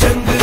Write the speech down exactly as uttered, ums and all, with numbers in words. जंग